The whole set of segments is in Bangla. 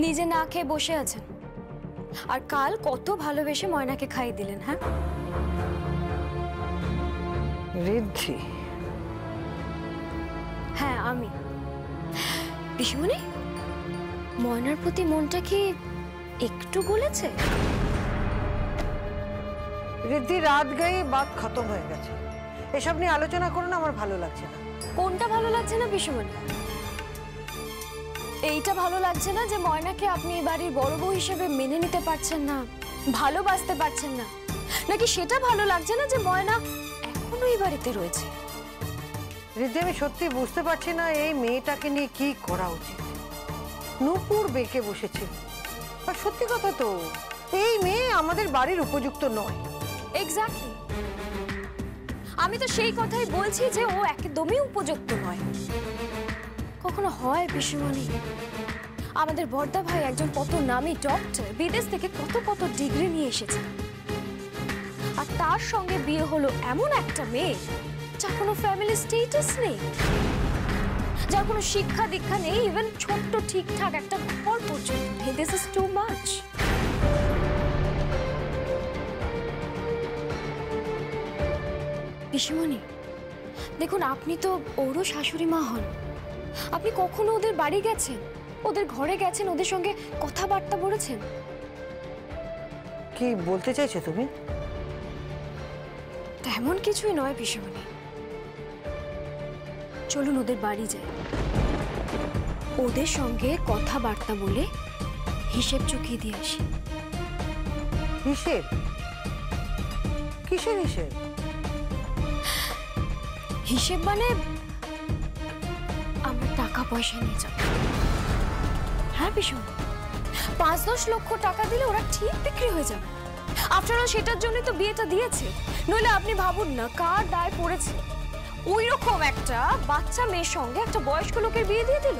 निजे ना खेये बसे आछेन और काल कत भालोबेशे मयना के खाइए दिलेन। हाँ रिद्धि हाँ आमी पिशुमणि मयनार प्रति मनटा कि एकटू गलेछे। रिद्धि रात गई बात खत्म हो गए एसब नहीं आलोचना करो ना आमार भालो लागछे ना। कोनटा भालो लागछे ना पिशुमणि? एइटा भालो लागछे ना जे मयनाके आपनि एइ बाड़िर बड़ बउ हिसेबे मेने निते पारछेन ना, भालोबासते पारछेन ना, नाकि सेटा भालो लागछे ना जे मयना एखोनो एइ बाड़िते रयेछे? रिद्धि आमि सत्यि बुझते पारछि ना एइ मेयेटाके निये कि करा उचित। नूपुर बेके बसेछे और सत्यि कथा तो एइ मेये आमादेर बाड़िर उपयुक्त नय। एक्ज्याक्टलि आमी तो सेई कथाई बोलছি যে ও একদমই উপযুক্ত নয়। কখনো হয় বিশুমনি আমাদের বড়দা ভাই একজন কত নামী ডক্টর বিদেশ থেকে কত কত ডিগ্রি নিয়ে এসেছে আর তার সঙ্গে বিয়ে হলো এমন একটা মেয়ে যার কোনো ফ্যামিলি স্ট্যাটাস নেই, যার কোনো শিক্ষা দীক্ষা নেই, ইভেন ছোট ঠিকঠাক একটা ঘর পর্যন্ত। This is too much. पिशुमणि देखुन आपनी तो ओरो शाशुड़ी मा हन, आपनी कखनो ओदेर बाड़ी गेछेन, ओदेर घरे गेछेन, ओदेर संगे कथाबार्ता बोलेछेन? कि बोलते चाइछो तुमि? तेमन किछुई नय पिशुमणि, चलुन ओदेर बाड़ी जाई, ओदेर संगे कथाबार्ता बोले हिसेब चुकिये दिये आसि। हिसेब? किसेर हिसेब? हिसेब माने आमरा टाका पयसा निये जाब। हाँ पिशुमणि ৫-১০ লক্ষ টাকা দিলে ওরা ঠিক বিক্রি হয়ে যাবে। আপনারা সেটার জন্যই তো বিয়েটা দিয়েছে, নইলে আপনি ভাবুন না কার দায় পড়েছে। ওই রকম একটা বাচ্চা মেয়ের সঙ্গে একটা বয়স্ক লোকের বিয়ে দিয়ে দিল।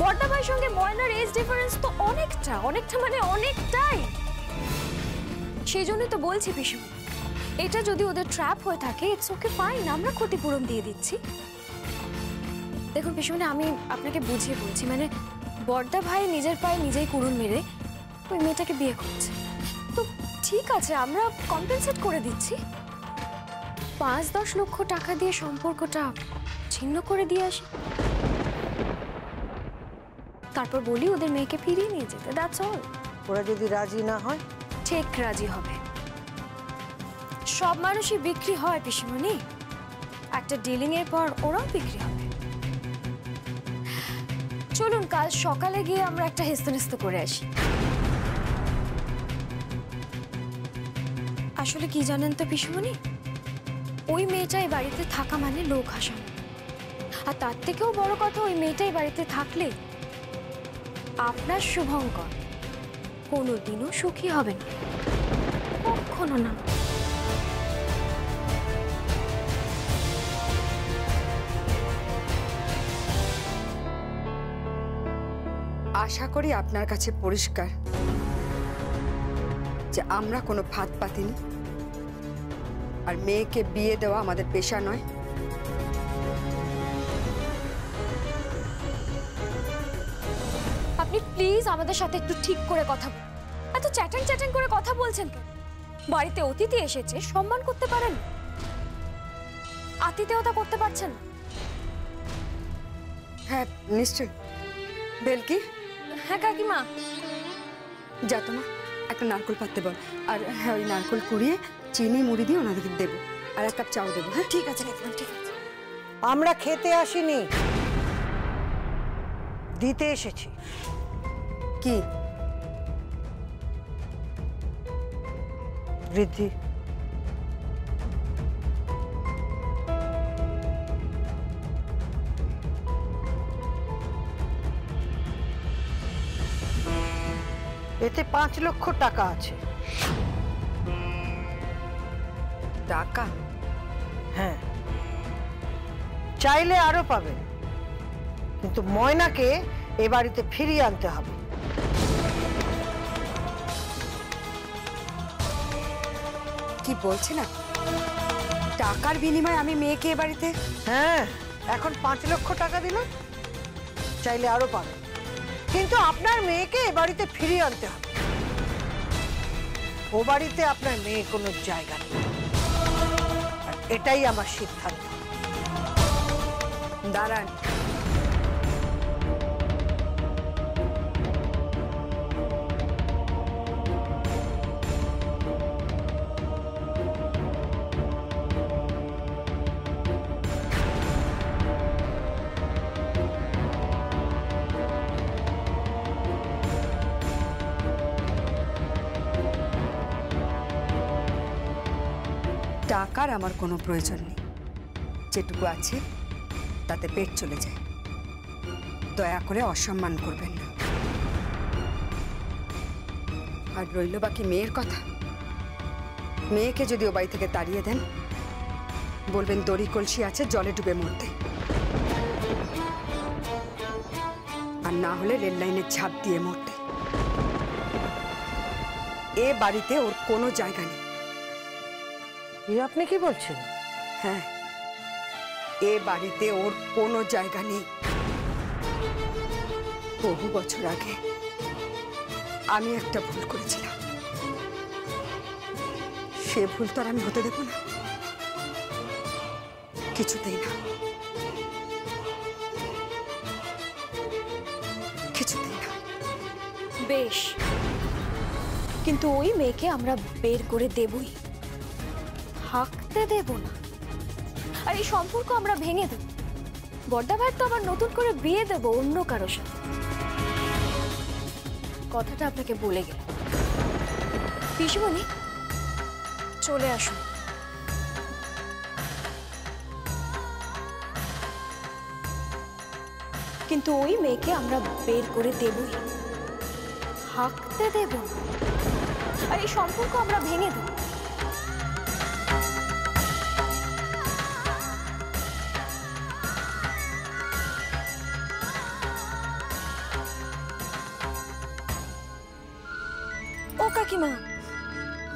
বড়দা ভাইয়ের সঙ্গে ময়নার এজ ডিফারেন্স তো অনেকটা, অনেকটা মানে অনেকটাই। সেই জন্যই তো বলছি পিশুমণি এটা যদি ওদের ট্র্যাপ হয়ে থাকে इट्स ओके ফাইন, আমরা ক্ষতিপূরণ দিয়ে দিচ্ছি। দেখুন পিশুমণি আমি আপনাকে বুঝিয়ে বলছি, মানে বড়দা ভাই নিজের পায়ে নিজেই কুড়ুন মেরে ওই মেয়েটাকে বিয়ে করছে, তো ঠিক আছে আমরা কম্পেনসেট করে দিচ্ছি। ৫-১০ লক্ষ টাকা দিয়ে সম্পর্কটা ছিন্ন করে দিয়ে আসি, তারপর বলি ওদের মেয়েকে ফিরিয়ে নিয়ে যেতে। That's all. ওরা যদি রাজি না হয়? ঠিক রাজি হবে। सब मानुषी बिक्री है पिशुमणि, एक डिलिंग एर पर ओराओ बिक्री होबे। चलुन कल सकाले गिये आमरा एक हेस्तनेस्त करे आसि। आसले कि जानेन तो पिशुमणि, ओई मेयेटाई बाड़ीते थाका माने लोक हासानो आर तार थेकेओ बड़ो कथा ओई मेयेटाई बाड़ीते थाकले आपनार शुभंकर कोनोदिनो सुखी हबेन ना, कखनो ना। आशा करी आपनार काछे परिष्कार जे आमरा कोनो फात पातिनी और मेयेके बिये देवा आमादेर पेशा नय। आपनि प्लिज आमादेर साथे एकटु ठीक करे कथा, एत चैटिंग चैटिंग करे कथा बोलछेन केन? बाड़ीते अतिथि एसेछे सम्मान करते पारेन, आतिथेयता करते पारछेन? हाँ निश्चय। बेलकी हाँ काकिमा जा तो ना एक नारकल पाते बोल और हाँ वही नारकल कुड़िए चीनी मुड़ी दिए उन्हें देख देबो और एक कप चाव देबो। हाँ ठीक है चलेगा, ठीक है। आम्रा खेते आशी नहीं दीते शेची की रिद्धि এতে ৫ লক্ষ টাকা আছে। টাকা? হ্যাঁ চাইলে আরো পাবে, কিন্তু ময়নাকে এই বাড়িতে ফিরিয়ে আনতে হবে। কি বলছেন? না টাকার বিনিময়ে আমি মেয়েকে এই বাড়িতে? হ্যাঁ এখন ৫ লক্ষ টাকা দিলাম, চাইলে আরো পাবে। কিন্তু আপনার মেয়েকে এই বাড়িতে ফিরিয়ে আনতে হবে। ও বাড়িতে আপনার মেয়ে কোনো জায়গা নেই, এটাই আমার সিদ্ধান্ত। দাঁড়ান, টাকার আমার কোনো প্রয়োজন নেই, যেটুকু আছে তাতে পেট চলে যায়। দয়া করে অসম্মান করবেন না। আর রইল বাকি মেয়ের কথা। মেয়েকে যদি ও বাড়ি থেকে তাড়িয়ে দেন, বলবেন দড়ি কলসি আছে জলে ডুবে মরতে, আর না হলে রেল লাইনের ঝাঁপ দিয়ে মরতে। এ বাড়িতে ওর কোনো জায়গা নেই। আপনি কি বলছেন? হ্যাঁ, এ বাড়িতে ওর কোনো জায়গা নেই। বহু বছর আগে আমি একটা ভুল করেছিলাম, সে ভুল তো আর আমি হতে দেব না, কিছুতেই না, কিছুতেই না। বেশ, কিন্তু ওই মেয়েকে আমরা বের করে দেবই, থাকতে দেব না। আর এই সম্পর্ক আমরা ভেঙে দেব। বড়দা ভাই তো আবার নতুন করে বিয়ে দেব অন্য কারো সাথে। কথাটা আপনাকে বলে গেল। পিসিমণি, চলে আসুন। কিন্তু ওই মেয়েকে আমরা বের করে দেবই, থাকতে দেব না। আর এই সম্পর্ক আমরা ভেঙে দেব। কাকিমা,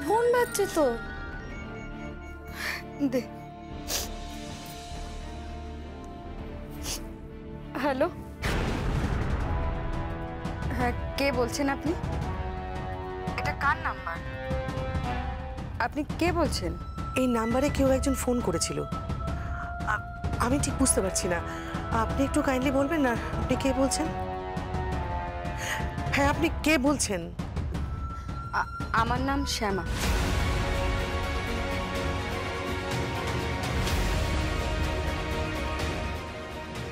ফোন বাজছে তো, দে। হ্যালো, হ্যাঁ, কে বলছেন আপনি? এটা কার নাম্বার? আপনি কে বলছেন? এই নাম্বারে কেউ একজন ফোন করেছিল, আমি ঠিক বুঝতে পারছি না। আপনি একটু কাইন্ডলি বলবেন না আপনি কে বলছেন? হ্যাঁ, আপনি কে বলছেন? আমার নাম শ্যামা।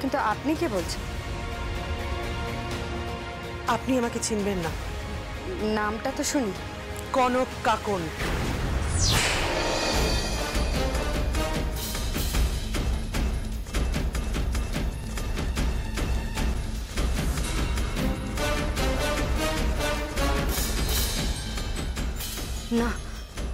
কিন্তু আপনি কে বলছেন? আপনি আমাকে চিনবেন না। নামটা তো শুনি, কনক কাকন। না, শ্যামা, জল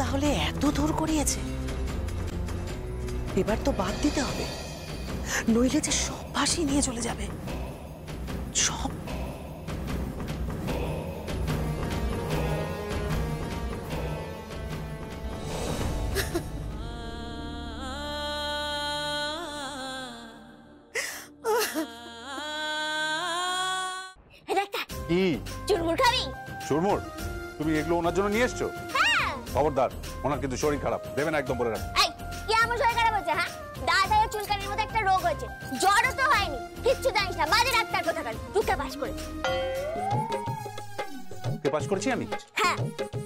তাহলে এত দূর করিয়েছে, এবার তো বাদ দিতে হবে, নইলে যে সব ভাসিয়ে নিয়ে চলে যাবে। সব চুরমুর, তুমি এগুলো ওনার জন্য নিয়ে এসছো? হ্যাঁ। খবরদার, ওনার কিন্তু শরীর খারাপ, দেবেন একদম, বলে রাখো। এই কি আমার শরীর খারাপ হচ্ছে? হ্যাঁ, দাদা এর চুলকানির মতো একটা রোগ হয়েছে, জ্বরও তো হয়নি, কিচ্ছু জানিস না, বাজে ডাক্তার কোথাকার। তুই কে পাস করেছিস? কে পাস করেছি আমি? হ্যাঁ,